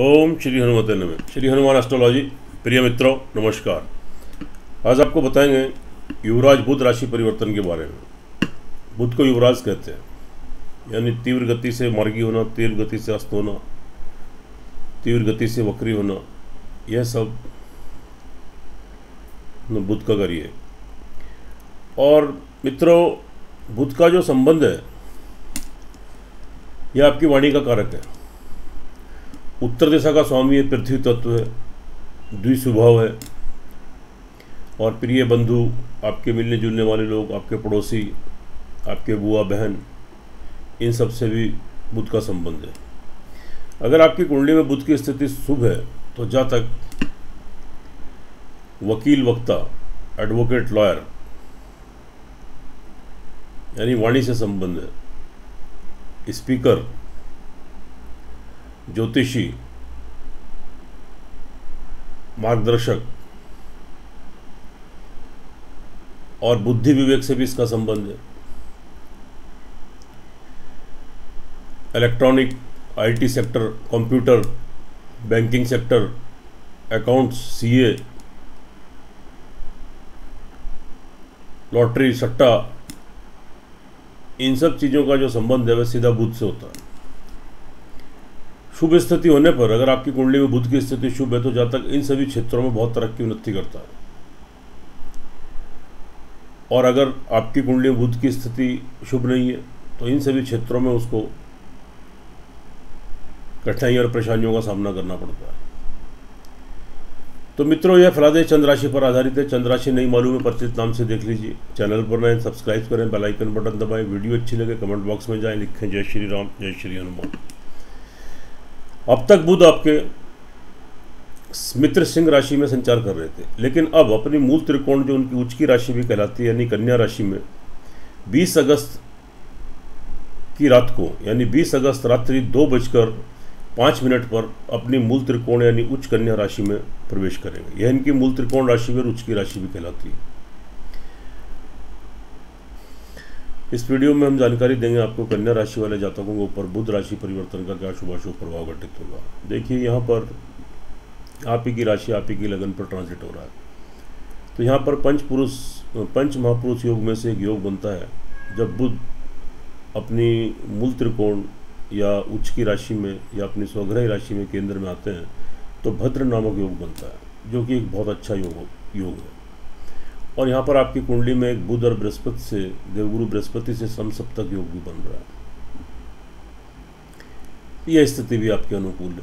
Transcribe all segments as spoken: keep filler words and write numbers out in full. ओम श्री हनुमते नमः। श्री हनुमान एस्ट्रोलॉजी प्रिय मित्रों नमस्कार। आज आपको बताएंगे युवराज बुध राशि परिवर्तन के बारे में। बुध को युवराज कहते हैं, यानी तीव्र गति से मार्गी होना, तीव्र गति से अस्त होना, तीव्र गति से वक्री होना, यह सब बुध का कार्य है। और मित्रों, बुध का जो संबंध है यह आपकी वाणी का कारक है। उत्तर दिशा का स्वामी है, पृथ्वी तत्व है, द्विस्वभाव है, और प्रिय बंधु, आपके मिलने जुलने वाले लोग, आपके पड़ोसी, आपके बुआ बहन, इन सब से भी बुध का संबंध है। अगर आपकी कुंडली में बुध की स्थिति शुभ है तो जहाँ तक वकील, वक्ता, एडवोकेट, लॉयर, यानी वाणी से संबंध है, स्पीकर, ज्योतिषी, मार्गदर्शक, और बुद्धि विवेक से भी इसका संबंध है। Electronic, IT sector, computer, banking sector, accounts, CA, lottery, सट्टा, इन सब चीज़ों का जो संबंध है वह सीधा बुध से होता है। शुभ स्थिति होने पर, अगर आपकी कुंडली में बुध की स्थिति शुभ है तो जहाँ तक इन सभी क्षेत्रों में बहुत तरक्की, उन्नति करता है। और अगर आपकी कुंडली में बुध की स्थिति शुभ नहीं है तो इन सभी क्षेत्रों में उसको कठिनाइयों और परेशानियों का सामना करना पड़ता है। तो मित्रों, यह फलादेय चंद्र राशि पर आधारित है। चंद्र राशि नहीं मालूम है, परिचित नाम से देख लीजिए। चैनल पर नए सब्सक्राइब करें, बेल आइकन बटन दबाएं। वीडियो अच्छी लगे कमेंट बॉक्स में जाएँ, लिखें जय श्री राम, जय श्री हनुमान। अब तक बुध आपके मित्र सिंह राशि में संचार कर रहे थे, लेकिन अब अपनी मूल त्रिकोण, जो उनकी उच्च की राशि भी कहलाती है, यानी कन्या राशि में बीस अगस्त की रात को, यानी बीस अगस्त रात्रि दो बजकर पाँच मिनट पर अपनी मूल त्रिकोण यानी उच्च कन्या राशि में प्रवेश करेंगे। यह इनकी मूल त्रिकोण राशि में उच्च की राशि भी कहलाती है। इस वीडियो में हम जानकारी देंगे आपको कन्या राशि वाले जातकों के ऊपर बुध राशि परिवर्तन का क्या शुभाशुभ प्रभाव घटित होगा। देखिए, यहाँ पर आप ही की राशि आप ही की लगन पर ट्रांजिट हो रहा है, तो यहाँ पर पंच पुरुष पंच महापुरुष योग में से एक योग बनता है, जब बुध अपनी मूल त्रिकोण या उच्च की राशि में या अपनी स्वग्रही राशि में केंद्र में आते हैं तो भद्र नामक योग बनता है, जो कि एक बहुत अच्छा योग योग है। और यहाँ पर आपकी कुंडली में एक बुध और बृहस्पति से, देवगुरु बृहस्पति से समसप्तक योग भी बन रहा है। यह स्थिति भी आपके अनुकूल है।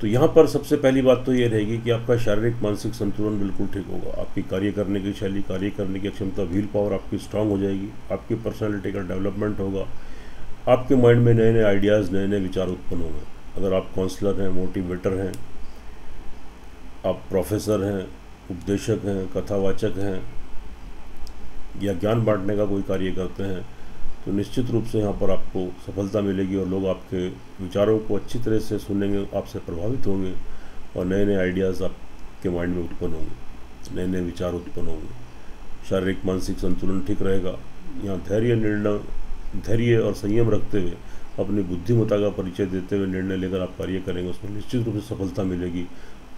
तो यहाँ पर सबसे पहली बात तो ये रहेगी कि आपका शारीरिक मानसिक संतुलन बिल्कुल ठीक होगा। आपकी कार्य करने की शैली, कार्य करने की क्षमता, व्हील पावर आपकी स्ट्रांग हो जाएगी। आपकी पर्सनैलिटी का डेवलपमेंट होगा। आपके माइंड में नए नए आइडियाज़, नए नए विचार उत्पन्न होंगे। अगर आप काउंसलर हैं, मोटिवेटर हैं, आप प्रोफेसर हैं, उपदेशक हैं, कथावाचक हैं, या ज्ञान बांटने का कोई कार्य करते हैं, तो निश्चित रूप से यहाँ पर आपको सफलता मिलेगी और लोग आपके विचारों को अच्छी तरह से सुनेंगे, आपसे प्रभावित होंगे और नए नए आइडियाज़ आपके माइंड में उत्पन्न होंगे, नए नए विचार उत्पन्न होंगे। शारीरिक मानसिक संतुलन ठीक रहेगा। यहाँ धैर्य, निर्णय, धैर्य और संयम रखते हुए, अपनी बुद्धिमत्ता का परिचय देते हुए निर्णय लेकर आप कार्य करेंगे, उसमें निश्चित रूप से सफलता मिलेगी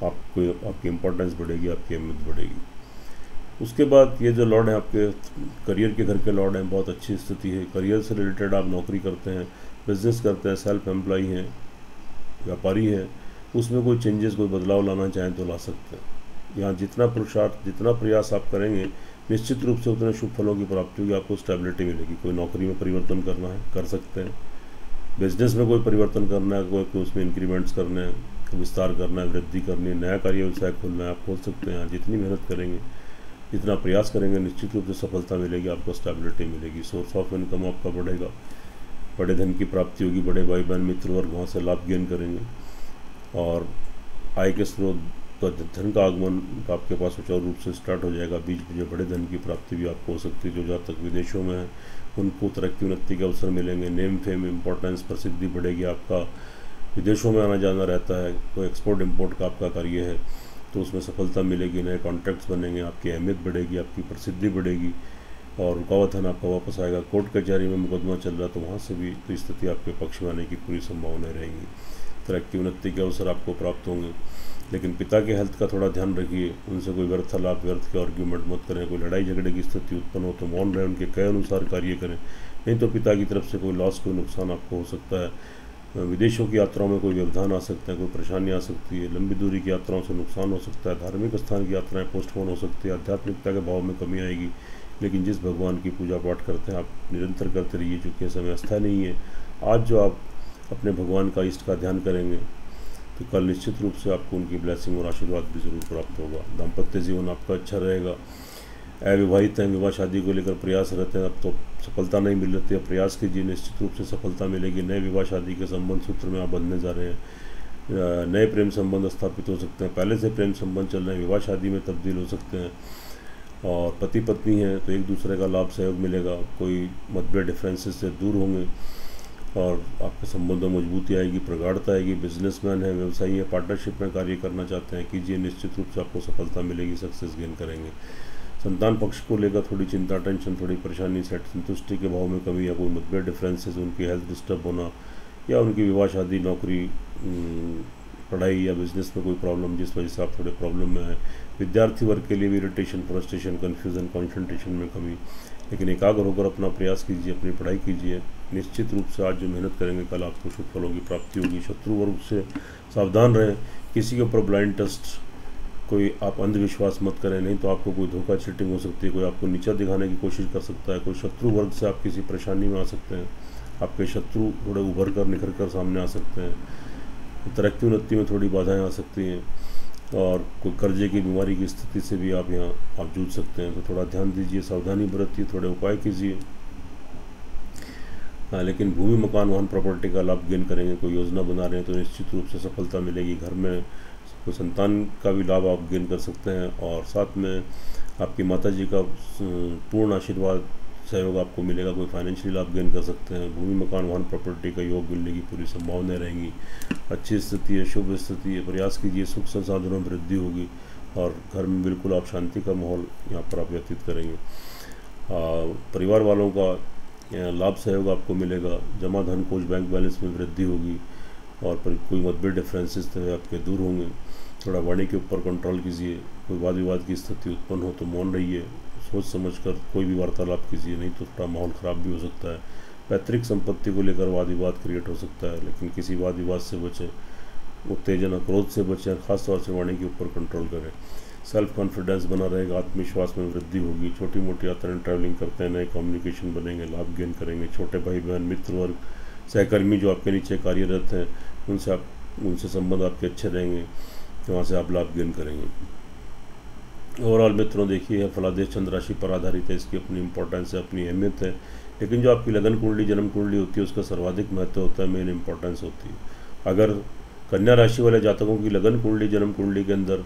आपको। आपकी इम्पोर्टेंस बढ़ेगी, आपकी अहमियत बढ़ेगी। उसके बाद ये जो लॉर्ड हैं, आपके करियर के घर के लॉर्ड हैं, बहुत अच्छी स्थिति है। करियर से रिलेटेड आप नौकरी करते हैं, बिजनेस करते हैं, सेल्फ एम्प्लॉई हैं, व्यापारी हैं, उसमें कोई चेंजेस, कोई बदलाव लाना चाहें तो ला सकते हैं। यहाँ जितना पुरुषार्थ, जितना प्रयास आप करेंगे, निश्चित रूप से उतने शुभ फलों की प्राप्ति होगी, आपको स्टेबिलिटी मिलेगी। कोई नौकरी में परिवर्तन करना है कर सकते हैं, बिजनेस में कोई परिवर्तन करना है, कोई कोई उसमें इंक्रीमेंट्स करने हैं, विस्तार करना है, वृद्धि करनी है, नया कार्य व्यवसाय खोलना है, आप खोल सकते हैं। जितनी मेहनत करेंगे, जितना प्रयास करेंगे, निश्चित रूप से सफलता मिलेगी, आपको स्टेबिलिटी मिलेगी। सोर्स ऑफ इनकम आपका बढ़ेगा, बड़े धन की प्राप्ति होगी, बड़े भाई बहन मित्र वर्ग वहाँ से लाभ गेन करेंगे, और आय के स्रोत का धन का आगमन आपके पास सुचारू रूप से स्टार्ट हो जाएगा। बीच बीच बड़े धन की प्राप्ति भी आपको हो सकती है। जो जहाँ तक विदेशों में है उनको तरक्की, उन्नति के अवसर मिलेंगे। नेम, फेम, इंपॉर्टेंस, प्रसिद्धि बढ़ेगी। आपका विदेशों में आना जाना रहता है, कोई एक्सपोर्ट इंपोर्ट का आपका कार्य है तो उसमें सफलता मिलेगी, नए कॉन्ट्रैक्ट्स बनेंगे, आपकी अहमियत बढ़ेगी, आपकी प्रसिद्धि बढ़ेगी, और रुकावट धन आपका वापस आएगा। कोर्ट कचहरी में मुकदमा चल रहा है तो वहाँ से भी तो स्थिति आपके पक्ष में आने की पूरी संभावनाएँ रहेंगी। तरक्की उन्नति के अवसर आपको प्राप्त होंगे। लेकिन पिता के हेल्थ का थोड़ा ध्यान रखिए, उनसे कोई व्यर्थ लाभ व्यर्थ के आर्ग्यूमेंट मत करें। कोई लड़ाई झगड़े की स्थिति उत्पन्न हो तो मौन रहें, उनके कहे अनुसार कार्य करें, नहीं तो पिता की तरफ से कोई लॉस कोई नुकसान आपको हो सकता है। विदेशों की यात्राओं में कोई व्यवधान आ सकता है, कोई परेशानी आ सकती है। लंबी दूरी की यात्राओं से नुकसान हो सकता है। धार्मिक स्थान की यात्राएँ पोस्टपोन हो सकती है। आध्यात्मिकता के भाव में कमी आएगी। लेकिन जिस भगवान की पूजा पाठ करते हैं आप निरंतर करते रहिए, चूँकि ऐसा में आस्था नहीं है। आज जो आप अपने भगवान का इष्ट का ध्यान करेंगे तो कल निश्चित रूप से आपको उनकी ब्लेसिंग और आशीर्वाद भी ज़रूर प्राप्त होगा। दाम्पत्य जीवन आपका अच्छा रहेगा। अविवाहित हैं, विवाह शादी को लेकर प्रयास रहते हैं, अब तो सफलता नहीं मिल रही है। प्रयास कीजिए, निश्चित रूप से सफलता मिलेगी। नए विवाह शादी के संबंध सूत्र में आप बंधने जा रहे हैं। नए प्रेम संबंध स्थापित हो सकते हैं। पहले से प्रेम संबंध चल रहे हैं, विवाह शादी में तब्दील हो सकते हैं। और पति पत्नी हैं तो एक दूसरे का लाभ सहयोग मिलेगा। कोई मतभेद डिफरेंसेस से दूर होंगे और आपके संबंधों में मजबूती आएगी, प्रगाढ़ता आएगी। बिजनेसमैन है, व्यवसायी है, पार्टनरशिप में कार्य करना चाहते हैं, कीजिए, निश्चित रूप से आपको सफलता मिलेगी, सक्सेस गेन करेंगे। संतान पक्ष को लेकर थोड़ी चिंता, टेंशन, थोड़ी परेशानी, सेट संतुष्टि के भाव में कमी या कोई मतभेद डिफरेंसेस, उनकी हेल्थ डिस्टर्ब होना या उनकी विवाह शादी, नौकरी, पढ़ाई या बिजनेस में कोई प्रॉब्लम जिस वजह से आप थोड़े प्रॉब्लम में हैं। विद्यार्थी वर्ग के लिए भी इरिटेशन, फ्रस्ट्रेशन, कन्फ्यूजन, कॉन्सेंट्रेशन में कमी। लेकिन एकाग्र होकर अपना प्रयास कीजिए, अपनी पढ़ाई कीजिए। निश्चित रूप से आज जो मेहनत करेंगे कल आपको शुभ फलों की प्राप्ति होगी। शत्रु वर्ग से सावधान रहें। किसी के ऊपर ब्लाइंड ट्रस्ट, कोई आप अंधविश्वास मत करें, नहीं तो आपको कोई धोखा, चीटिंग हो सकती है। कोई आपको नीचा दिखाने की कोशिश कर सकता है। कोई शत्रु वर्ग से आप किसी परेशानी में आ सकते हैं। आपके शत्रु थोड़े उभर कर निखर कर सामने आ सकते हैं। तरक्की उन्नति में थोड़ी बाधाएँ आ सकती हैं और कोई कर्जे की बीमारी की स्थिति से भी आप यहाँ आप जूझ सकते हैं। तो थोड़ा ध्यान दीजिए, सावधानी बरतिए, थोड़े उपाय कीजिए। लेकिन भूमि, मकान, वाहन, प्रॉपर्टी का लाभ गेन करेंगे। कोई योजना बना रहे हैं तो निश्चित रूप से सफलता मिलेगी। घर में कोई संतान का भी लाभ आप गेन कर सकते हैं और साथ में आपकी माताजी का पूर्ण आशीर्वाद सहयोग आपको मिलेगा। कोई फाइनेंशियल लाभ गेन कर सकते हैं। भूमि, मकान, वाहन, प्रॉपर्टी का योग मिलने की पूरी संभावनाएं रहेंगी। अच्छी स्थिति है, शुभ स्थिति है, प्रयास कीजिए, सुख संसाधनों में वृद्धि होगी और घर में बिल्कुल आप शांति का माहौल यहाँ पर आप व्यतीत करेंगे। आ, परिवार वालों का लाभ सहयोग आपको मिलेगा। जमा धन, कोष, बैंक बैलेंस में वृद्धि होगी और पर कोई मतभेद डिफरेंसेस थे आपके दूर होंगे। थोड़ा वाणी के ऊपर कंट्रोल कीजिए। कोई वाद विवाद की स्थिति उत्पन्न हो तो मौन रहिए। सोच समझकर कोई भी वार्तालाप कीजिए, नहीं तो थोड़ा माहौल ख़राब भी हो सकता है। पैतृक संपत्ति को लेकर वाद विवाद क्रिएट हो सकता है, लेकिन किसी वाद विवाद से बचें। उत्तेजना, क्रोध से बचें, खासतौर से वाणी के ऊपर कंट्रोल करें। सेल्फ कॉन्फिडेंस बना रहेगा, आत्मविश्वास में वृद्धि होगी। छोटी मोटी यात्राएं, ट्रैवलिंग करते हैं, नए कम्युनिकेशन बनेंगे, लाभ गेन करेंगे। छोटे भाई बहन, मित्र वर्ग, सहकर्मी जो आपके नीचे कार्यरत हैं, उनसे आप उनसे संबंध आपके अच्छे रहेंगे, वहाँ से आप लाभ गेन करेंगे। ओवरऑल मित्रों देखिए, फलादेश चंद्र राशि पर आधारित है। इसकी अपनी इंपॉर्टेंस है, अपनी अहमियत है। लेकिन जो आपकी लगन कुंडली, जन्म कुंडली होती है, उसका सर्वाधिक महत्व होता है, मेन इंपॉर्टेंस होती है। अगर कन्या राशि वाले जातकों की लगन कुंडली, जन्म कुंडली के अंदर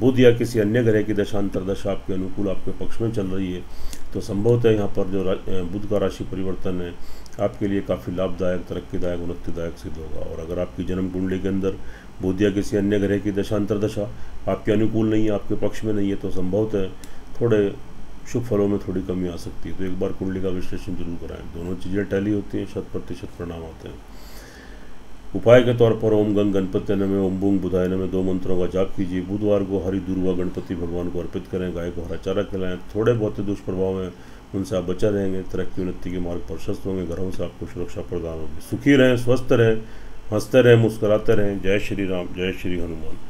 बुध या किसी अन्य ग्रह की दशा, अंतरदशा आपके अनुकूल, आपके पक्ष में चल रही है तो संभवतः यहाँ पर जो बुध का राशि परिवर्तन है आपके लिए काफ़ी लाभदायक, तरक्कीदायक, उन्नतिदायक सिद्ध होगा। और अगर आपकी जन्म कुंडली के अंदर बुध या किसी अन्य ग्रह की दशा, अंतरदशा आपके अनुकूल नहीं है, आपके पक्ष में नहीं है तो संभवतः थोड़े शुभ फलों में थोड़ी कमी आ सकती है। तो एक बार कुंडली का विश्लेषण जरूर कराएं। दोनों चीज़ें टैली होती हैं, शत प्रतिशत परिणाम आते हैं। उपाय के तौर पर ओम गम गणपत्य नमः, ओम बुम बुधाय नमः दो मंत्रों का जाप कीजिए। बुधवार को हरी दुर्वा गणपति भगवान को अर्पित करें। गाय को हरा चारा खिलाएं। थोड़े बहुत दुष्प्रभाव हैं उनसे आप बचा रहेंगे। तरक्की उन्नति के मार्ग प्रशस्त होंगे। घरों से आपको सुरक्षा प्रदान होगी। सुखी रहें, स्वस्थ रहें, हंसते रहें, मुस्कुराते रहें। जय श्री राम, जय श्री हनुमान।